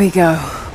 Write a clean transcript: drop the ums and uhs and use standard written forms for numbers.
we go.